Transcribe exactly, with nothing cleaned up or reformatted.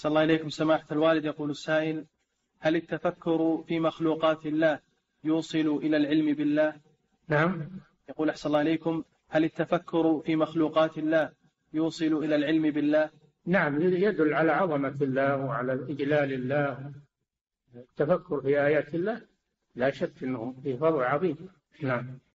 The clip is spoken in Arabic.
صلى الله عليكم سماحة الوالد. يقول السائل: هل التفكر في مخلوقات الله يوصل إلى العلم بالله؟ نعم. يقول أحسن الله عليكم: هل التفكر في مخلوقات الله يوصل إلى العلم بالله؟ نعم، يدل على عظمة الله وعلى إجلال الله. التفكر في آيات الله لا شك أنه في فضل عظيم. نعم.